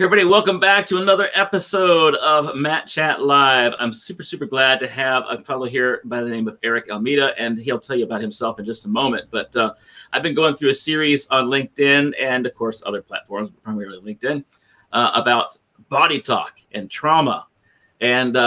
Everybody, welcome back to another episode of Matt Chat Live. I'm super, super glad to have a fellow here by the name of Eric Almeida, and he'll tell you about himself in just a moment. But I've been going through a series on LinkedIn and, of course, other platforms, but primarily LinkedIn, about body talk and trauma. And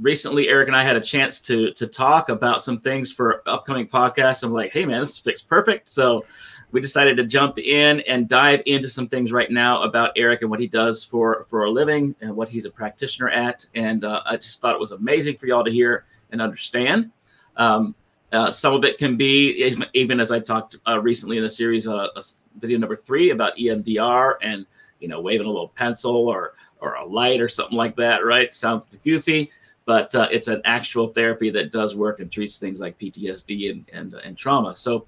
recently, Eric and I had a chance to talk about some things for upcoming podcasts. I'm like, hey, man, this fits perfect. So we decided to jump in and dive into some things right now about Eric and what he does for a living and what he's a practitioner at. And I just thought it was amazing for y'all to hear and understand. Some of it can be, even as I talked recently in a series, video number 3 about EMDR and, you know, waving a little pencil or a light or something like that, right? Sounds goofy, but it's an actual therapy that does work and treats things like PTSD and trauma. So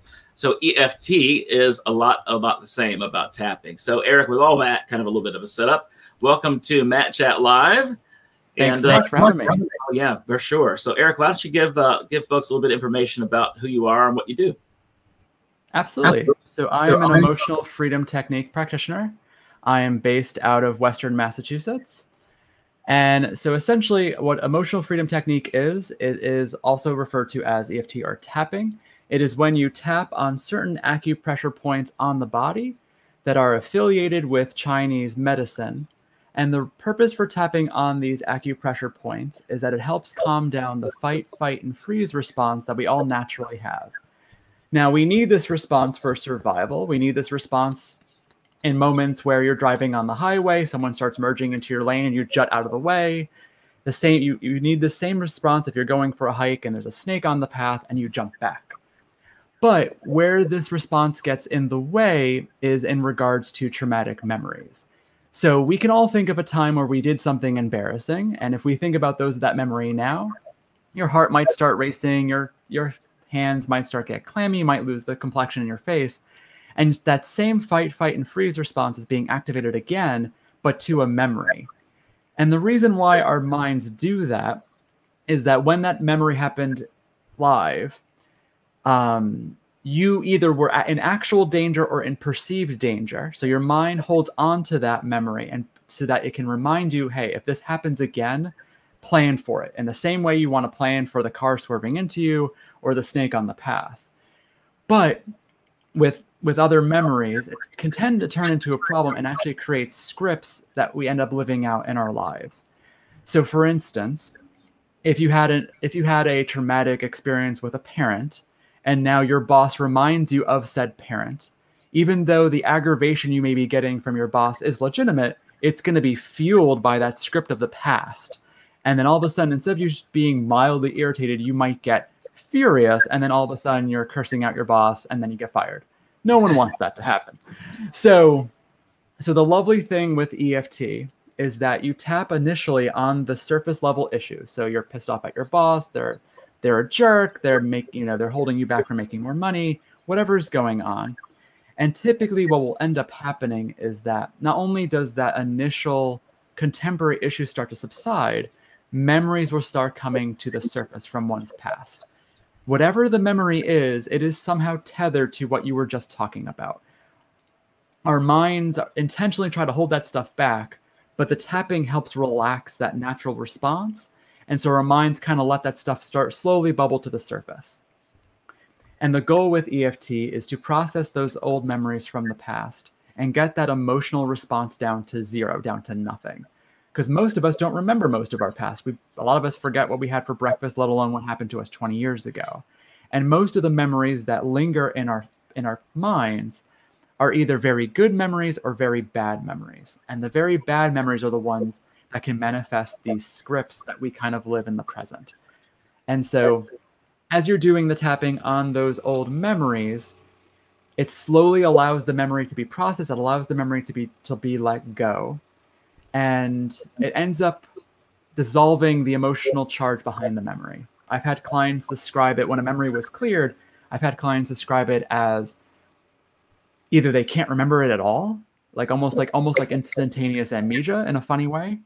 EFT is a lot about the same about tapping. So Eric, with all that, kind of a little bit of a setup, welcome to Matt Chat Live. Thanks, and, for having me. Yeah, for sure. So Eric, why don't you give folks a little bit of information about who you are and what you do? Absolutely. So I'm an emotional freedom technique practitioner. I am based out of Western Massachusetts. And so essentially what emotional freedom technique is, it is also referred to as EFT or tapping. It is when you tap on certain acupressure points on the body that are affiliated with Chinese medicine. And the purpose for tapping on these acupressure points is that it helps calm down the fight, flight, and freeze response that we all naturally have. Now, we need this response for survival. We need this response in moments where you're driving on the highway, someone starts merging into your lane and you jut out of the way. The same, you need the same response if you're going for a hike and there's a snake on the path and you jump back. But where this response gets in the way is in regards to traumatic memories. So we can all think of a time where we did something embarrassing. And if we think about that memory now, your heart might start racing, your hands might start get clammy, you might lose the complexion in your face. And that same fight, flight, and freeze response is being activated again, but to a memory. And the reason why our minds do that is that when that memory happened live, you either were in actual danger or in perceived danger. So your mind holds on to that memory and so that it can remind you, hey, if this happens again, plan for it. In the same way you want to plan for the car swerving into you or the snake on the path. But with other memories, it can tend to turn into a problem and actually create scripts that we end up living out in our lives. So for instance, if you had a traumatic experience with a parent and now your boss reminds you of said parent, even though the aggravation you may be getting from your boss is legitimate, it's going to be fueled by that script of the past. And then all of a sudden, instead of you just being mildly irritated, you might get furious. And then all of a sudden you're cursing out your boss and then you get fired. No one wants that to happen. So the lovely thing with EFT is that you tap initially on the surface level issue. So you're pissed off at your boss, they're a jerk, they're holding you back from making more money, whatever's going on. And typically what will end up happening is that not only does that initial contemporary issue start to subside, memories will start coming to the surface from one's past. Whatever the memory is, it is somehow tethered to what you were just talking about. Our minds intentionally try to hold that stuff back, but the tapping helps relax that natural response. And so our minds kind of let that stuff start slowly bubble to the surface. And the goal with EFT is to process those old memories from the past and get that emotional response down to zero, down to nothing. Because most of us don't remember most of our past. A lot of us forget what we had for breakfast, let alone what happened to us 20 years ago. And most of the memories that linger in our minds are either very good memories or very bad memories. And the very bad memories are the ones that can manifest these scripts that we kind of live in the present. And so as you're doing the tapping on those old memories, it slowly allows the memory to be processed. It allows the memory to be let go. And it ends up dissolving the emotional charge behind the memory. I've had clients describe it when a memory was cleared. I've had clients describe it as either they can't remember it at all, almost like instantaneous amnesia in a funny way.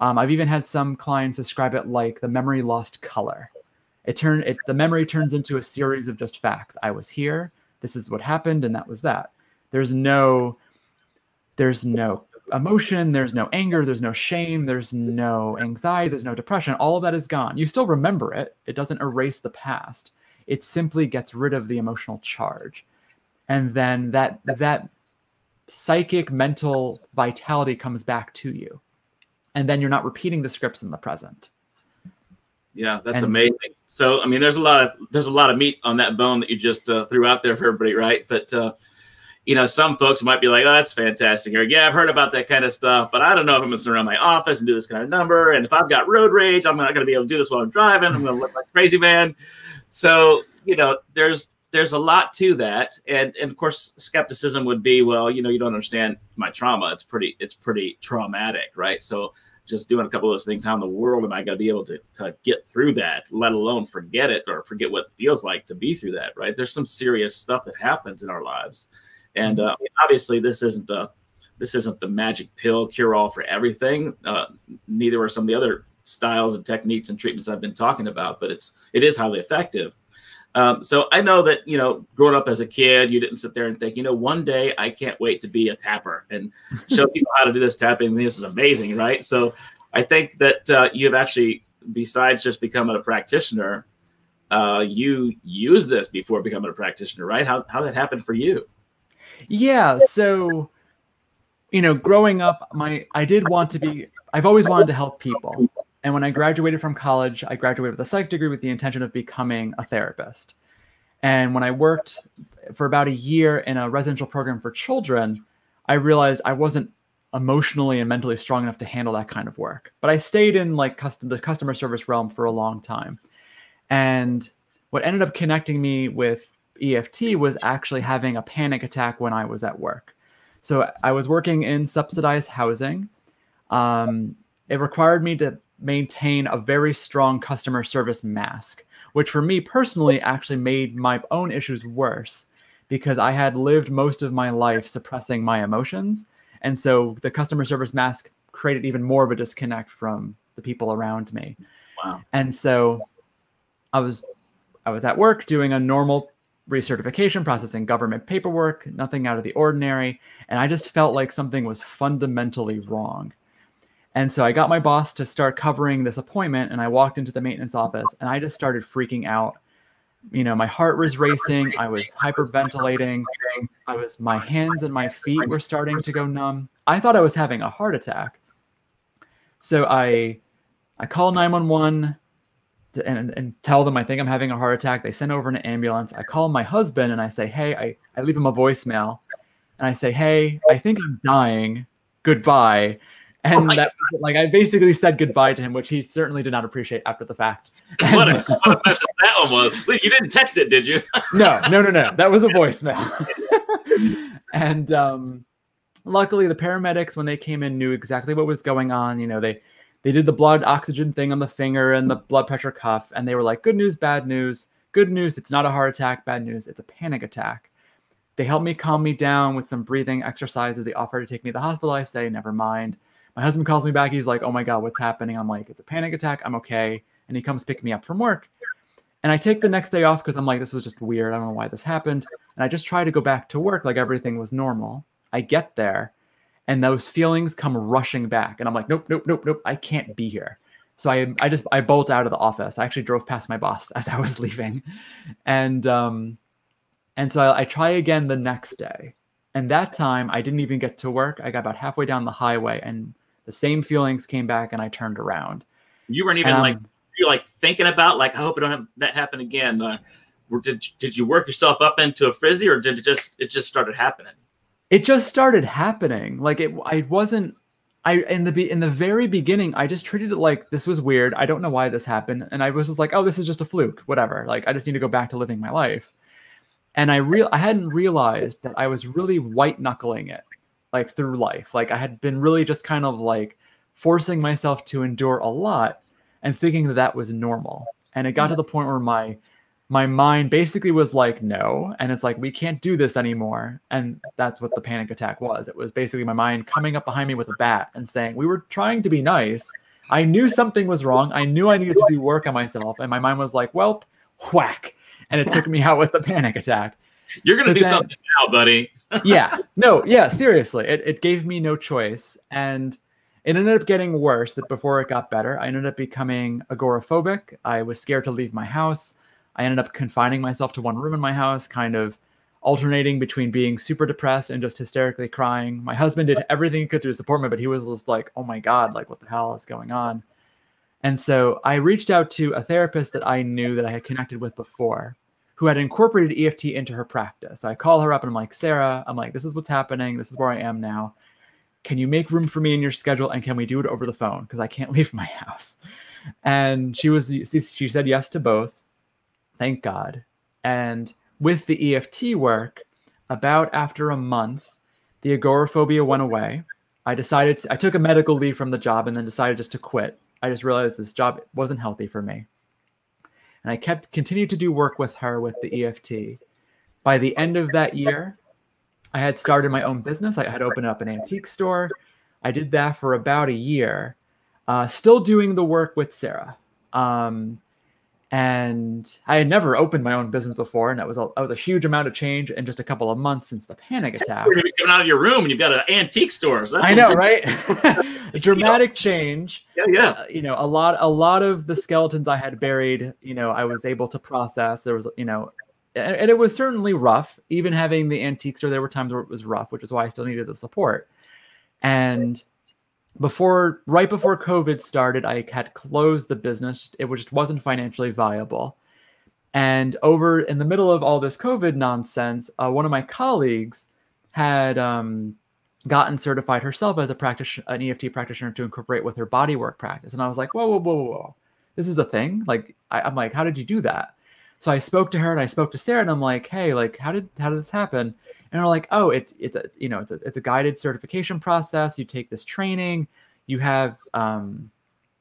I've even had some clients describe it like the memory lost color. The memory turns into a series of just facts. I was here. This is what happened, and that was that. There's no emotion, there's no anger, there's no shame, there's no anxiety, there's no depression. All of that is gone. You still remember it. It doesn't erase the past. It simply gets rid of the emotional charge. And then that psychic mental vitality comes back to you. And then you're not repeating the scripts in the present. Yeah, that's amazing. So, I mean, there's a lot of meat on that bone that you just threw out there for everybody, right? But, you know, some folks might be like, oh, that's fantastic. Or, yeah, I've heard about that kind of stuff, but I don't know if I'm going to sit around my office and do this kind of number. And if I've got road rage, I'm not going to be able to do this while I'm driving. I'm going to look like a crazy man. So, you know, there's a lot to that. And of course, skepticism would be, well, you know, you don't understand my trauma. It's pretty traumatic, right? So just doing a couple of those things, how in the world am I going to be able to get through that, let alone forget it or forget what it feels like to be through that, right? There's some serious stuff that happens in our lives. And obviously this isn't the magic pill cure all for everything. Neither are some of the other styles and techniques and treatments I've been talking about, but it is highly effective. So I know that, you know, growing up as a kid, you didn't sit there and think, you know, one day I can't wait to be a tapper and show people how to do this tapping. This is amazing, right? So I think that you've actually, besides just becoming a practitioner, you used this before becoming a practitioner, right? How that happened for you? Yeah. So, you know, growing up, I've always wanted to help people. And when I graduated from college, I graduated with a psych degree with the intention of becoming a therapist. And when I worked for about a year in a residential program for children, I realized I wasn't emotionally and mentally strong enough to handle that kind of work. But I stayed in like the customer service realm for a long time. And what ended up connecting me with EFT was actually having a panic attack when I was at work. So I was working in subsidized housing. It required me to maintain a very strong customer service mask, which for me personally actually made my own issues worse because I had lived most of my life suppressing my emotions. And so the customer service mask created even more of a disconnect from the people around me. Wow. And so I was at work doing a normal recertification, processing government paperwork, nothing out of the ordinary. And I just felt like something was fundamentally wrong. And so I got my boss to start covering this appointment, and I walked into the maintenance office and I just started freaking out. You know, my heart was racing. I was hyperventilating. My hands and my feet were starting to go numb. I thought I was having a heart attack. So I called 911. And tell them I think I'm having a heart attack. They send over an ambulance. I call my husband and I say, hey, I leave him a voicemail. And I say, hey, I think I'm dying. Goodbye. And I basically said goodbye to him, which he certainly did not appreciate after the fact. What a mess up that one was. You didn't text it, did you? No. That was a voicemail. And luckily the paramedics, when they came in, knew exactly what was going on. You know, they did the blood oxygen thing on the finger and the blood pressure cuff. And they were like, good news, bad news. Good news, it's not a heart attack. Bad news, it's a panic attack. They helped me calm me down with some breathing exercises. They offered to take me to the hospital. I say, never mind. My husband calls me back. He's like, oh my God, what's happening? I'm like, it's a panic attack. I'm okay. And he comes pick me up from work. And I take the next day off because I'm like, this was just weird. I don't know why this happened. And I just try to go back to work like everything was normal. I get there. And those feelings come rushing back. And I'm like, nope. I can't be here. So I bolt out of the office. I actually drove past my boss as I was leaving. And so I try again the next day. And that time I didn't even get to work. I got about halfway down the highway and the same feelings came back and I turned around. You weren't even like thinking about like, I hope I don't have that happen again. Did you work yourself up into a frizzy or did it just started happening? It just started happening. Like in the very beginning, I just treated it like this was weird. I don't know why this happened. And I was just like, oh, this is just a fluke, whatever. Like, I just need to go back to living my life. And I hadn't realized that I was really white knuckling it like through life. Like I had been really just kind of like forcing myself to endure a lot and thinking that that was normal. And it got to the point where my mind basically was like, no. And it's like, we can't do this anymore. And that's what the panic attack was. It was basically my mind coming up behind me with a bat and saying, we were trying to be nice. I knew something was wrong. I knew I needed to do work on myself. And my mind was like, well, whack. And it took me out with the panic attack. You're going to do something now, buddy. Yeah, no, yeah, seriously. It gave me no choice. And it ended up getting worse before it got better. I ended up becoming agoraphobic. I was scared to leave my house. I ended up confining myself to one room in my house, kind of alternating between being super depressed and just hysterically crying. My husband did everything he could to support me, but he was just like, oh my God, like what the hell is going on? And so I reached out to a therapist that I knew that I had connected with before, who had incorporated EFT into her practice. So I call her up and I'm like, Sarah, I'm like, this is what's happening. This is where I am now. Can you make room for me in your schedule? And can we do it over the phone? Because I can't leave my house. And she said yes to both. Thank God. And with the EFT work, about after a month, the agoraphobia went away. I took a medical leave from the job and then decided just to quit. I just realized this job wasn't healthy for me. And I continued to do work with her with the EFT. By the end of that year, I had started my own business. I had opened up an antique store. I did that for about a year, still doing the work with Sarah. And I had never opened my own business before, and that was a huge amount of change in just a couple of months since the panic attack. You're coming out of your room and you've got an antique store. So that's, I know, right? Dramatic change. Yeah, yeah. You know, a lot of the skeletons I had buried, you know, I was able to process. There was, you know, and it was certainly rough. Even having the antique store, there were times where it was rough, which is why I still needed the support. And right before COVID started, I had closed the business. It just wasn't financially viable. And over in the middle of all this COVID nonsense, one of my colleagues had gotten certified herself as an EFT practitioner to incorporate with her bodywork practice. And I was like, whoa, whoa, whoa, whoa, this is a thing. Like, I'm like, how did you do that? So I spoke to her and I spoke to Sarah and I'm like, hey, like, how did this happen? And they're like, oh, it's a guided certification process. You take this training, you have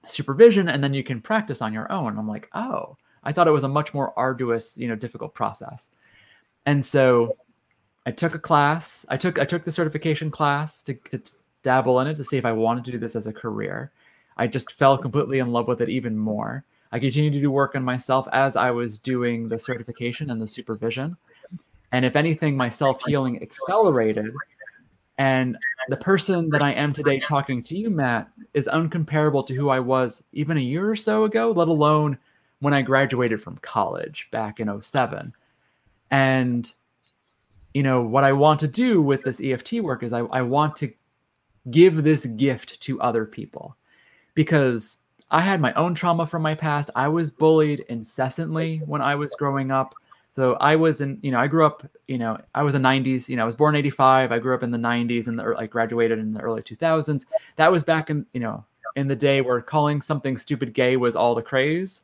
supervision, and then you can practice on your own. And I'm like, oh, I thought it was a much more arduous, you know, difficult process. And so I took a class. I took the certification class to dabble in it, to see if I wanted to do this as a career. I just fell completely in love with it even more. I continued to do work on myself as I was doing the certification and the supervision. And if anything, my self-healing accelerated. And the person that I am today talking to you, Matt, is uncomparable to who I was even a year or so ago, let alone when I graduated from college back in 2007. And, you know, what I want to do with this EFT work is I want to give this gift to other people, because I had my own trauma from my past. I was bullied incessantly when I was growing up. So I was in, you know, I grew up, you know, I was a 90s, you know, I was born in 85. I grew up in the 90s and I graduated in the early 2000s. That was back in, you know, in the day where calling something stupid gay was all the craze.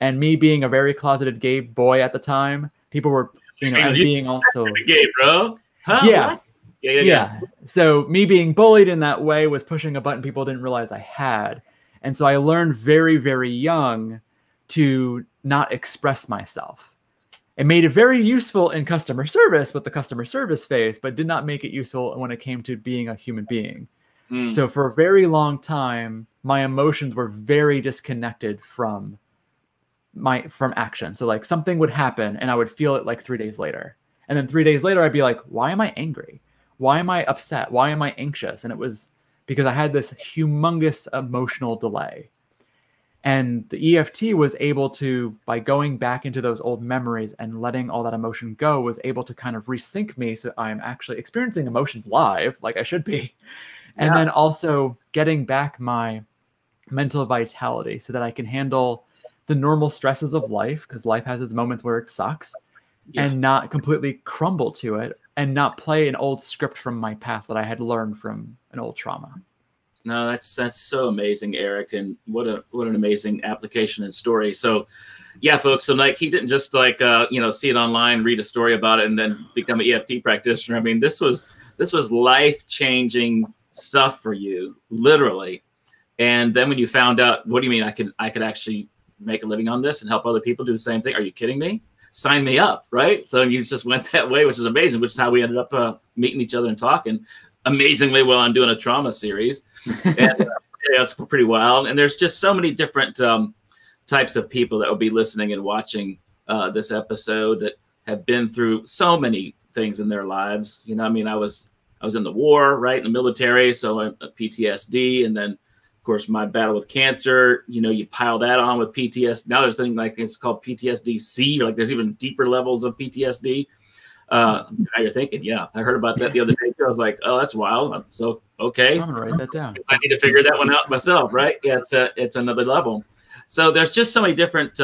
And me being a very closeted gay boy at the time, people were, you know, and being also gay, bro. Huh? Yeah. Yeah, yeah, yeah. Yeah. So me being bullied in that way was pushing a button people didn't realize I had. And so I learned very, very young to not express myself. It made it very useful in customer service with the customer service phase, but did not make it useful when it came to being a human being. Mm. So for a very long time, my emotions were very disconnected from action. So like something would happen and I would feel it like 3 days later. And then 3 days later, I'd be like, why am I angry? Why am I upset? Why am I anxious? And it was because I had this humongous emotional delay. And the EFT was able to, by going back into those old memories and letting all that emotion go, was able to kind of resync me so I'm actually experiencing emotions live, like I should be. And yeah, then also getting back my mental vitality so that I can handle the normal stresses of life, because life has its moments where it sucks, yeah, and not completely crumble to it and not play an old script from my past that I had learned from an old trauma. No, that's so amazing, Eric, and what an amazing application and story. So, yeah, folks. So, like, he didn't just like you know, see it online, read a story about it, and then become an EFT practitioner. I mean, this was life-changing stuff for you, literally. And then when you found out, what do you mean? I could actually make a living on this and help other people do the same thing? Are you kidding me? Sign me up, right? So you just went that way, which is amazing. Which is how we ended up meeting each other and talking. Amazingly well, I'm doing a trauma series. And, yeah, it's pretty wild. And there's just so many different types of people that will be listening and watching this episode that have been through so many things in their lives. You know, I mean, I was in the war, right, in the military, so a PTSD, and then of course my battle with cancer. You know, you pile that on with PTSD. Now there's things like it's called PTSD-C, or like there's even deeper levels of PTSD. Now you're thinking, yeah, I heard about that the other day. I was like, oh, that's wild. I'm so okay. I'm gonna write that down. I need to figure that one out myself, right? Yeah, it's another level. So there's just so many different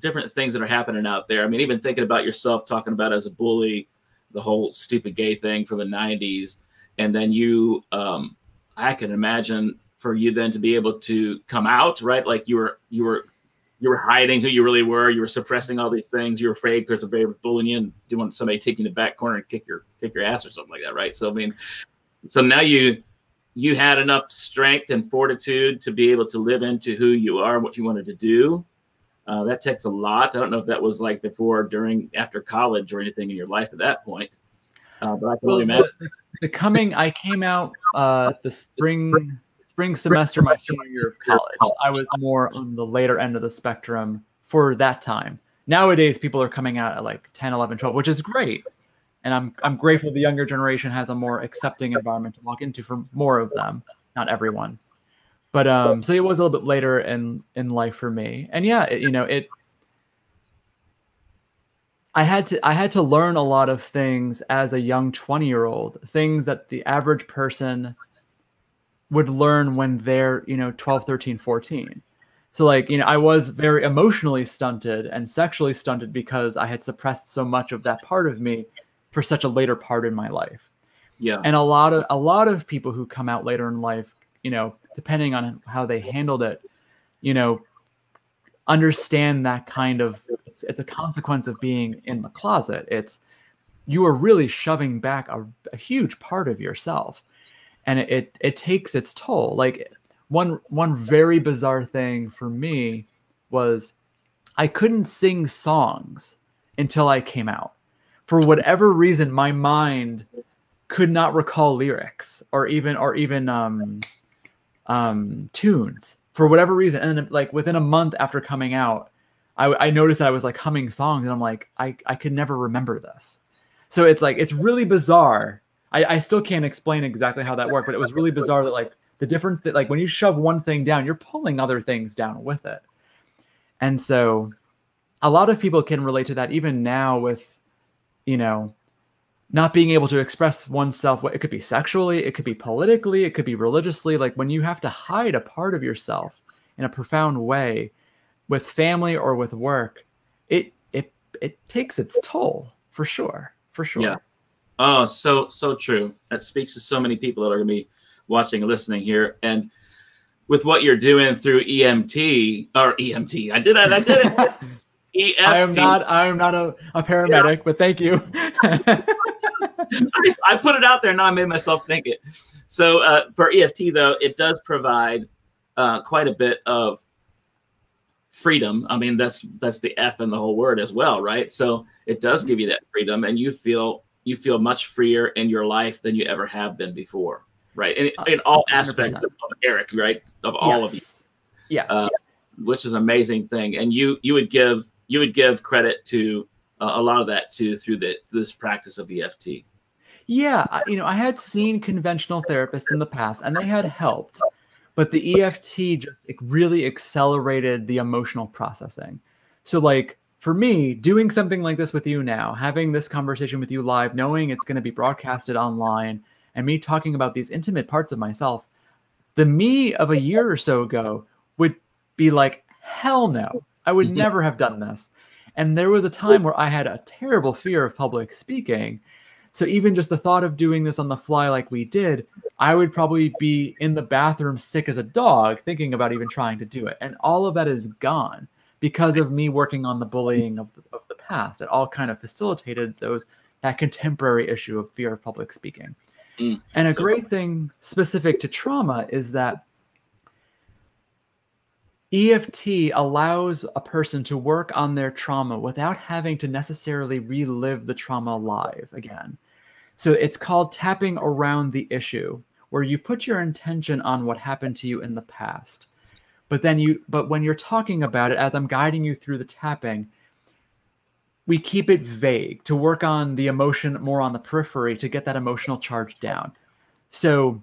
different things that are happening out there. I mean, even thinking about yourself, talking about as a bully, the whole stupid gay thing from the 90s. And then you, I can imagine for you then to be able to come out, right? Like you were hiding who you really were. You were suppressing all these things. You were afraid because of bullying you and didn't want somebody taking the back corner and kick your ass or something like that, right? So, I mean, so now you had enough strength and fortitude to be able to live into who you are, what you wanted to do. That takes a lot. I don't know if that was like before, during, after college or anything in your life at that point. But I can only imagine. I came out the spring semester my senior year of college. I was more on the later end of the spectrum for that time. Nowadays, people are coming out at like 10, 11, 12, which is great. And I'm grateful the younger generation has a more accepting environment to walk into for more of them, not everyone. But so it was a little bit later in life for me. And yeah, I had to learn a lot of things as a young 20-year-old, things that the average person would learn when they're, 12, 13, 14. So like, I was very emotionally stunted and sexually stunted because I had suppressed so much of that part of me for such a later part in my life. Yeah. And a lot of people who come out later in life, depending on how they handled it, understand that kind of, it's a consequence of being in the closet. It's, you are really shoving back a huge part of yourself, and it takes its toll. Like one very bizarre thing for me was I couldn't sing songs until I came out. For whatever reason, my mind could not recall lyrics or even tunes for whatever reason. And then, like, within a month after coming out, I noticed that I was like humming songs, and I'm like, I could never remember this. So it's like, it's really bizarre. I still can't explain exactly how that worked, but it was really bizarre that like the different, like when you shove one thing down, you're pulling other things down with it. And so a lot of people can relate to that even now with, not being able to express oneself. It could be sexually, it could be politically, it could be religiously. Like when you have to hide a part of yourself in a profound way with family or with work, it takes its toll for sure. For sure. Yeah. Oh, so true. That speaks to so many people that are going to be watching and listening here. And with what you're doing through EMT. I did it. EFT. I am not a paramedic, yeah. But thank you. I put it out there, and now I made myself think it. So for EFT, though, it does provide quite a bit of freedom. I mean, that's the F in the whole word as well, right? So it does give you that freedom, and you feel much freer in your life than you ever have been before, right? And in all 100%. Aspects of Eric, right? Of all yes. of you, yeah. Which is an amazing thing, and you would give credit to a lot of that too through this practice of EFT. Yeah, I had seen conventional therapists in the past, and they had helped, but the EFT just really accelerated the emotional processing. So like for me, doing something like this with you now, having this conversation with you live, knowing it's going to be broadcasted online, and me talking about these intimate parts of myself, the me of a year or so ago would be like, hell no. I would never have done this. And there was a time where I had a terrible fear of public speaking. So even just the thought of doing this on the fly like we did, I would probably be in the bathroom sick as a dog thinking about even trying to do it. And all of that is gone because of me working on the bullying of the past. It all kind of facilitated that contemporary issue of fear of public speaking. And a great thing specific to trauma is that EFT allows a person to work on their trauma without having to necessarily relive the trauma live again. So it's called tapping around the issue, where you put your intention on what happened to you in the past. But when you're talking about it, as I'm guiding you through the tapping, we keep it vague to work on the emotion more on the periphery to get that emotional charge down. So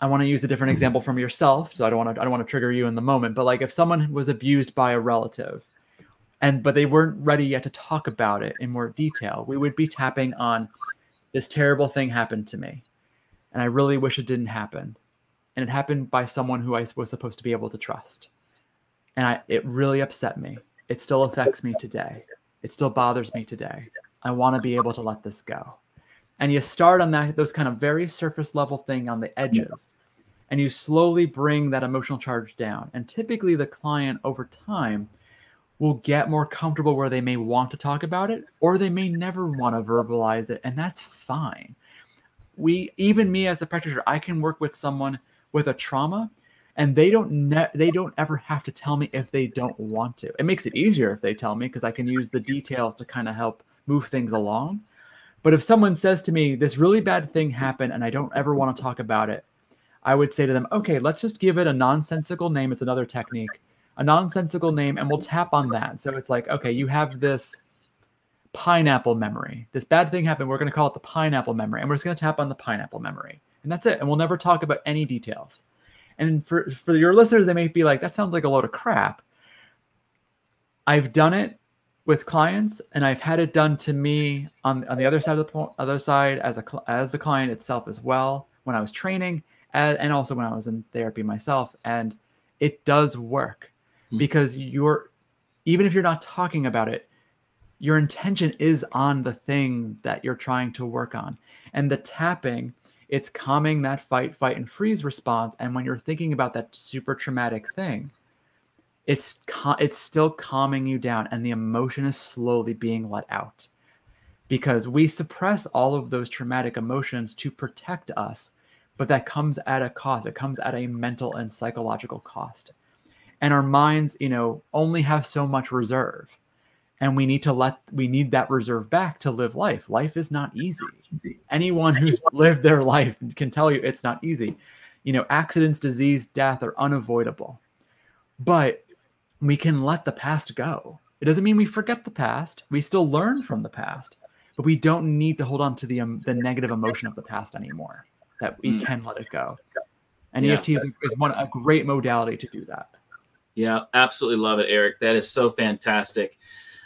I want to use a different example from yourself. So I don't want to trigger you in the moment, but like if someone was abused by a relative but they weren't ready yet to talk about it in more detail, we would be tapping on this terrible thing happened to me and I really wish it didn't happen. And it happened by someone who I was supposed to be able to trust. And it really upset me. It still affects me today. It still bothers me today. I want to be able to let this go. And you start on those kind of very surface level thing on the edges, and you slowly bring that emotional charge down. And typically the client over time will get more comfortable where they may want to talk about it, or they may never want to verbalize it. And that's fine. Even me as the practitioner, I can work with someone with a trauma and they don't ever have to tell me if they don't want to. It makes it easier if they tell me, because I can use the details to kind of help move things along. But if someone says to me, this really bad thing happened and I don't ever want to talk about it, I would say to them, okay, let's just give it a nonsensical name. It's another technique, a nonsensical name, and we'll tap on that. So it's like, okay, you have this pineapple memory. This bad thing happened. We're going to call it the pineapple memory. And we're just going to tap on the pineapple memory. And that's it. And we'll never talk about any details. And for your listeners, they may be like, that sounds like a load of crap. I've done it with clients, and I've had it done to me on the other side of the as the client itself as well, when I was training and also when I was in therapy myself. And it does work, because even if you're not talking about it, your intention is on the thing that you're trying to work on. And the tapping, it's calming that fight and freeze response. And when you're thinking about that super traumatic thing, it's still calming you down, and the emotion is slowly being let out, because we suppress all of those traumatic emotions to protect us, but that comes at a cost. It comes at a mental and psychological cost, and our minds, only have so much reserve, and we need that reserve back to live life. Life is not easy. Anyone who's lived their life can tell you it's not easy. Accidents, disease, death are unavoidable, but we can let the past go. It doesn't mean we forget the past. We still learn from the past, but we don't need to hold on to the negative emotion of the past anymore, that we can let it go. And EFT is a great modality to do that. Yeah, absolutely love it, Eric. That is so fantastic.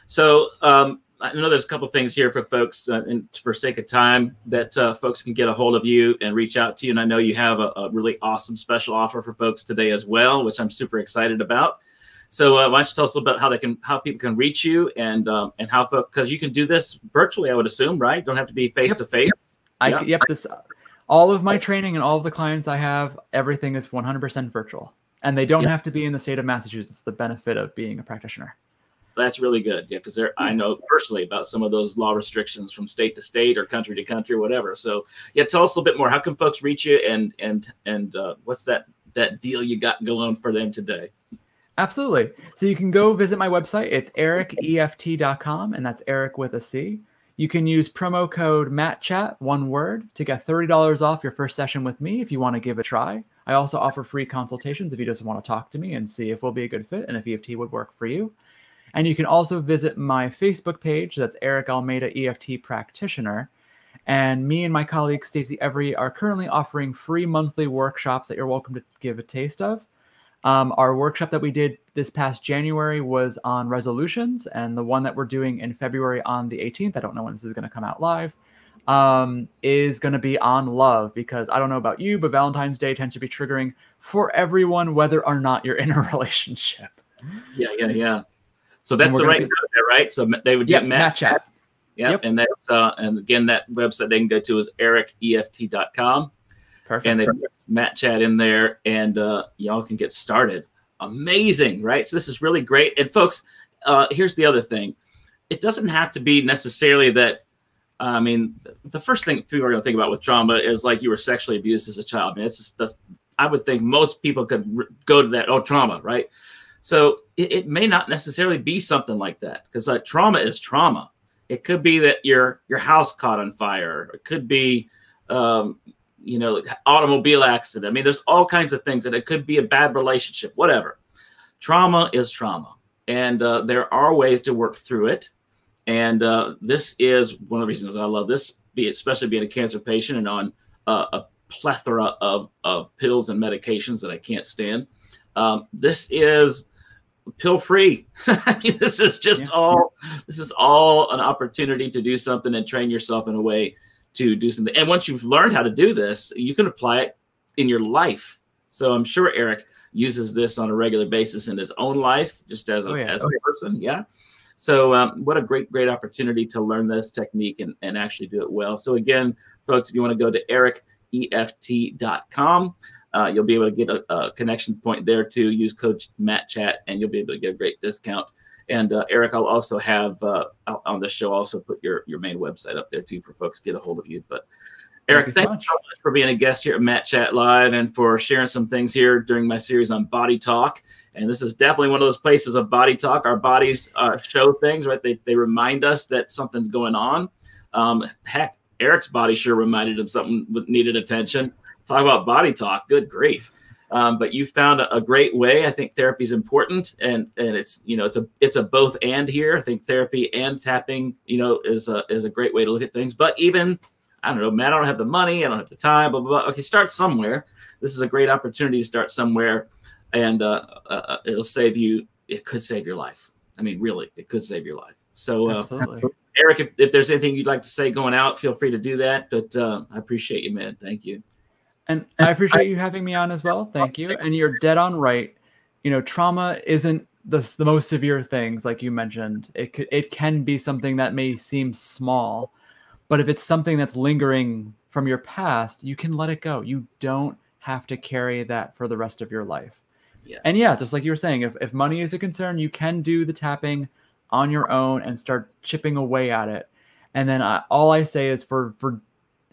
So I know there's a couple of things here for folks, and for sake of time, that folks can get a hold of you and reach out to you. And I know you have a really awesome special offer for folks today as well, which I'm super excited about. So why don't you tell us a little about how people can reach you, and how folks, because you can do this virtually, I would assume, right? Don't have to be face to face. All of my training and all of the clients I have, everything is 100% virtual, and they don't have to be in the state of Massachusetts. The benefit of being a practitioner. That's really good, yeah, because I know personally about some of those law restrictions from state to state or country to country, or whatever. So yeah, tell us a little bit more. How can folks reach you, and what's that deal you got going for them today? Absolutely. So you can go visit my website. It's ericeft.com, and that's Eric with a C. You can use promo code MattChat, one word, to get $30 off your first session with me if you want to give it a try. I also offer free consultations if you just want to talk to me and see if we'll be a good fit and if EFT would work for you. And you can also visit my Facebook page. That's Eric Almeida, EFT practitioner. And me and my colleague, Stacy Every, are currently offering free monthly workshops that you're welcome to give a taste of. Our workshop that we did this past January was on resolutions, and the one that we're doing in February on the 18th, I don't know when this is going to come out live, is going to be on love, because I don't know about you, but Valentine's Day tends to be triggering for everyone, whether or not you're in a relationship. Yeah. So that's the right code there, right? So they would get MattChat. Yep. And that's and again, that website they can go to is ericeft.com. Perfect. And they put MattChat in there, and y'all can get started. Amazing, right? So this is really great. And folks, here's the other thing. It doesn't have to be necessarily that, I mean, the first thing people are going to think about with trauma is like you were sexually abused as a child. I mean, it's just I would think most people could go to that, oh, trauma, right? So it may not necessarily be something like that, because trauma is trauma. It could be that your house caught on fire. It could be, automobile accident. I mean, there's all kinds of things, and it could be a bad relationship, whatever. Trauma is trauma. And there are ways to work through it. And this is one of the reasons I love this, especially being a cancer patient and on a plethora of pills and medications that I can't stand. This is pill-free. This is just all, this is all an opportunity to do something and train yourself in a way to do something. And once you've learned how to do this, you can apply it in your life. So I'm sure Eric uses this on a regular basis in his own life, just as a, as a person. Yeah. So what a great, great opportunity to learn this technique and actually do it well. So again, folks, if you want to go to ericeft.com, you'll be able to get a connection point there to use code MattChat, and you'll be able to get a great discount. And Eric, I'll also have on the show, also put your main website up there too for folks to get a hold of you. But Eric, thank you so much for being a guest here at MattChat Live and for sharing some things here during my series on body talk. And this is definitely one of those places of body talk. Our bodies show things, right? They remind us that something's going on. Heck, Eric's body sure reminded him something needed attention. Talk about body talk. Good grief. But you found a great way. I think therapy is important, and it's, you know, it's a both and here. I think therapy and tapping, you know, is a great way to look at things. But even, I don't know, man, I don't have the money, I don't have the time, blah, blah, blah. Okay, start somewhere. This is a great opportunity to start somewhere, and it'll save you. It could save your life. I mean, really, it could save your life. So Eric, if there's anything you'd like to say going out, feel free to do that. But I appreciate you, man. Thank you. And I appreciate you having me on as well. Thank you. And you're dead on right. You know, trauma isn't the most severe things like you mentioned. It can be something that may seem small, but if it's something that's lingering from your past, you can let it go. You don't have to carry that for the rest of your life. Yeah. And yeah, just like you were saying, if money is a concern, you can do the tapping on your own and start chipping away at it. And then all I say is for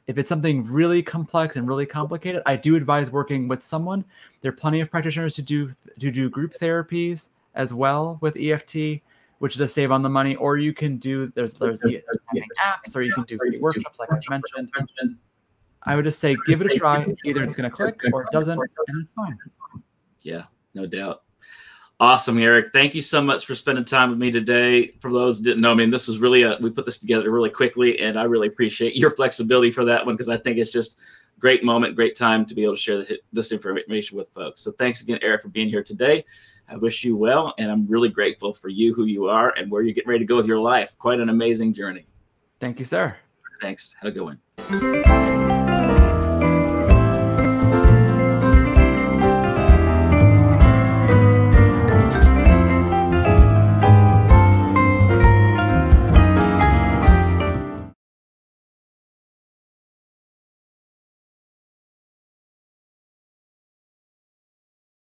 if it's something really complex and really complicated, I do advise working with someone. There are plenty of practitioners who do group therapies as well with EFT, which is a save on the money. Or you can do, there's apps, or you can do free workshops like I mentioned. I would just say give it a try. Either it's going to click or it doesn't, and it's fine. Yeah, no doubt. Awesome, Eric. Thank you so much for spending time with me today. For those who didn't know, I mean, this was really we put this together really quickly, and I really appreciate your flexibility for that one, because I think it's just a great moment, great time to be able to share this information with folks. So thanks again, Eric, for being here today. I wish you well, and I'm really grateful for you, who you are, and where you're getting ready to go with your life. Quite an amazing journey. Thank you, sir. Thanks. Have a good one.